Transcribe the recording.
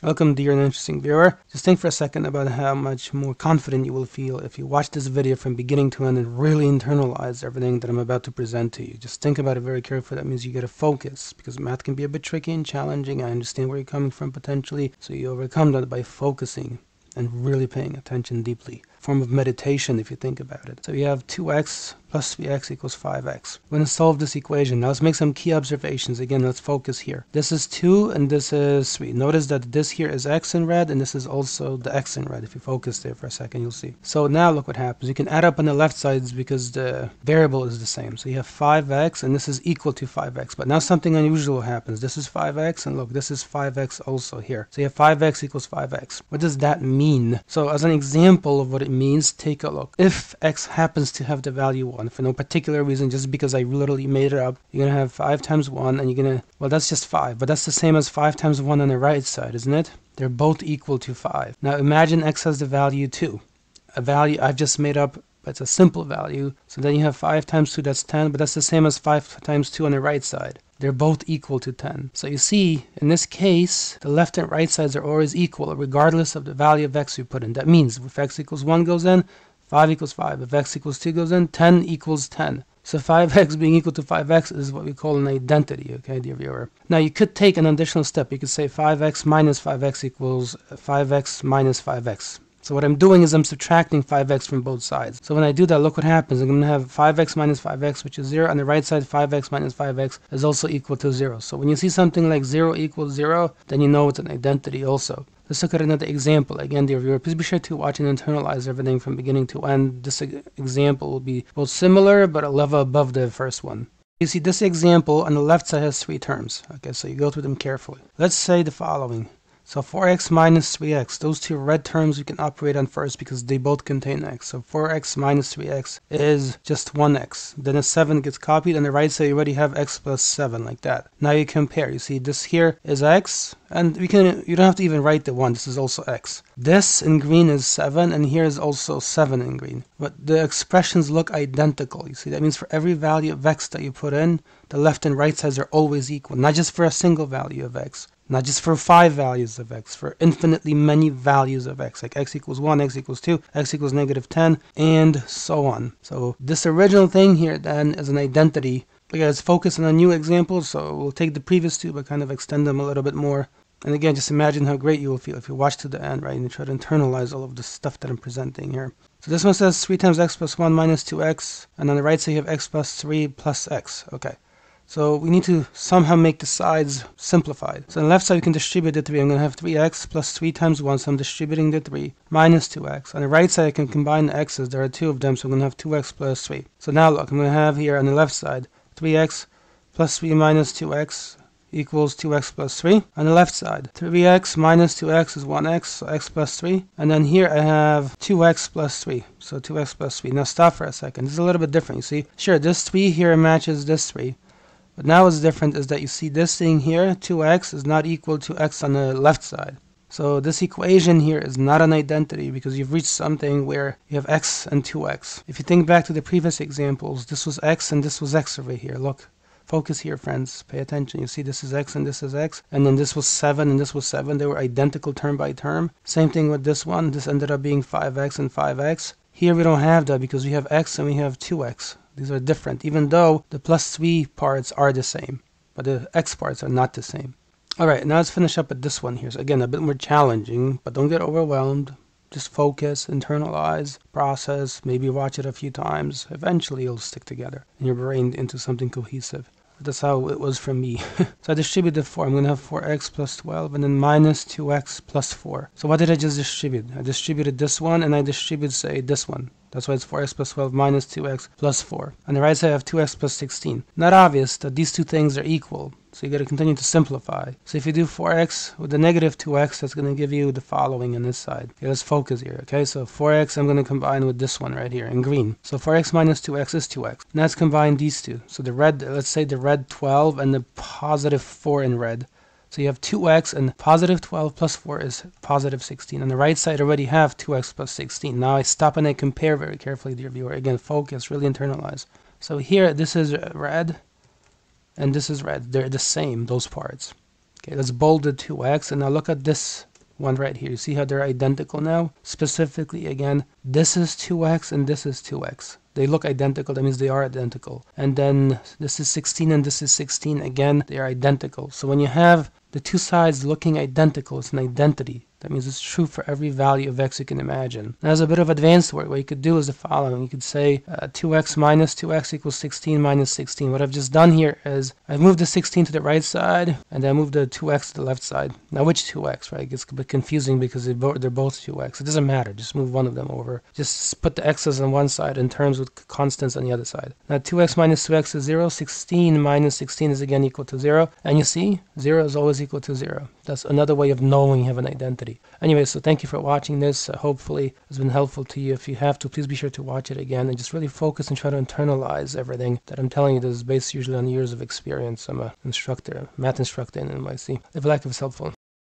Welcome, dear and interesting viewer. Just think for a second about how much more confident you will feel if you watch this video from beginning to end and really internalize everything that I'm about to present to you. Just think about it very carefully. That means you got to focus, because math can be a bit tricky and challenging. I understand where you're coming from potentially, so you overcome that by focusing and really paying attention deeply. Form of meditation if you think about it. So you have 2x plus 3x equals 5x. We're going to solve this equation. Now let's make some key observations. Again, let's focus here. This is 2 and this is 3. Notice that this here is x in red and this is also the x in red. If you focus there for a second, you'll see. So now look what happens. You can add up on the left sides because the variable is the same. So you have 5x and this is equal to 5x. But now something unusual happens. This is 5x and look, this is 5x also here. So you have 5x equals 5x. What does that mean? So as an example of what it means, take a look. If x happens to have the value 1 for no particular reason, just because I literally made it up, you're gonna have 5 times 1 and you're gonna, well, that's just 5, but that's the same as 5 times 1 on the right side, isn't it? They're both equal to 5. Now imagine x has the value 2, a value I've just made up. It's a simple value. So then you have 5 times 2, that's 10, but that's the same as 5 times 2 on the right side. They're both equal to 10. So you see, in this case, the left and right sides are always equal, regardless of the value of x you put in. That means if x equals 1 goes in, 5 equals 5. If x equals 2 goes in, 10 equals 10. So 5x being equal to 5x is what we call an identity, okay, dear viewer. Now you could take an additional step. You could say 5x minus 5x equals 5x minus 5x. So what I'm doing is I'm subtracting 5x from both sides. So when I do that, look what happens. I'm going to have 5x minus 5x, which is 0. On the right side, 5x minus 5x is also equal to 0. So when you see something like 0 equals 0, then you know it's an identity also. Let's look at another example. Again, dear viewer, please be sure to watch and internalize everything from beginning to end. This example will be both similar, but a level above the first one. You see this example on the left side has 3 terms. Okay, so you go through them carefully. Let's say the following. So 4x minus 3x, those two red terms we can operate on first because they both contain x. So 4x minus 3x is just 1x. Then a 7 gets copied. On the right side, you already have x plus 7 like that. Now you compare. You see this here is x. And you don't have to even write the 1. This is also x. This in green is 7. And here is also 7 in green. But the expressions look identical. You see, that means for every value of x that you put in, the left and right sides are always equal. Not just for a single value of x. Not just for 5 values of x, for infinitely many values of x, like x equals 1, x equals 2, x equals negative 10, and so on. So this original thing here then is an identity. But yeah, let's focus on a new example, so we'll take the previous two but kind of extend them a little bit more. And again, just imagine how great you will feel if you watch to the end, right, and you try to internalize all of the stuff that I'm presenting here. So this one says 3 times x plus 1 minus 2x, and on the right side you have x plus 3 plus x, okay. So we need to somehow make the sides simplified. So on the left side, we can distribute the 3. I'm going to have 3x plus 3 times 1, so I'm distributing the 3, minus 2x. On the right side, I can combine the x's. There are 2 of them, so I'm going to have 2x plus 3. So now look, I'm going to have here on the left side, 3x plus 3 minus 2x equals 2x plus 3. On the left side, 3x minus 2x is 1x, so x plus 3. And then here I have 2x plus 3, so 2x plus 3. Now stop for a second. This is a little bit different, you see? Sure, this 3 here matches this 3. But now what's different is that you see this thing here, 2x is not equal to x on the left side. So this equation here is not an identity because you've reached something where you have x and 2x. If you think back to the previous examples, this was x and this was x over here. Look, focus here, friends, pay attention. You see this is x and this is x, and then this was 7 and this was 7. They were identical term by term. Same thing with this one. This ended up being 5x and 5x. Here we don't have that because we have x and we have 2x. These are different, even though the plus 3 parts are the same, but the x parts are not the same. All right, now let's finish up with this one here. So again, a bit more challenging, but don't get overwhelmed. Just focus, internalize, process, maybe watch it a few times. Eventually, it'll stick together in your brain into something cohesive. That's how it was for me. So I distribute the 4. I'm going to have 4x plus 12 and then minus 2x plus 4. So what did I just distribute? I distributed this one and I distributed, say, this one. That's why it's 4x plus 12 minus 2x plus 4. On the right side, I have 2x plus 16. Not obvious that these two things are equal. So you got to continue to simplify. So if you do 4x with the negative 2x, that's going to give you the following on this side. Okay, let's focus here, okay? So 4x I'm going to combine with this one right here in green. So 4x minus 2x is 2x. Now let's combine these two. So the red, let's say the red 12 and the positive 4 in red. So you have 2x and positive 12 plus 4 is positive 16. On the right side I already have 2x plus 16. Now I stop and I compare very carefully, dear viewer. Again, focus, really internalize. So here this is red. And this is red. They're the same, those parts. Okay, let's bold the 2x, and now look at this one right here. You see how they're identical now? Specifically, again, this is 2x and this is 2x. They look identical, that means they are identical. And then this is 16 and this is 16, again, they are identical. So when you have the two sides looking identical, it's an identity. That means it's true for every value of x you can imagine. Now there's a bit of advanced work. What you could do is the following. You could say 2x minus 2x equals 16 minus 16. What I've just done here is I've moved the 16 to the right side, and then I moved the 2x to the left side. Now which 2x, right? It gets a bit confusing because they're both 2x. It doesn't matter. Just move one of them over. Just put the x's on one side and terms with constants on the other side. Now 2x minus 2x is 0. 16 minus 16 is again equal to 0. And you see, 0 is always equal to 0. That's another way of knowing you have an identity. Anyway, so thank you for watching this. Hopefully it's been helpful to you. If you have to, please be sure to watch it again and just really focus and try to internalize everything that I'm telling you. This is based usually on years of experience. I'm an instructor, math instructor in NYC. If you like, if it's helpful.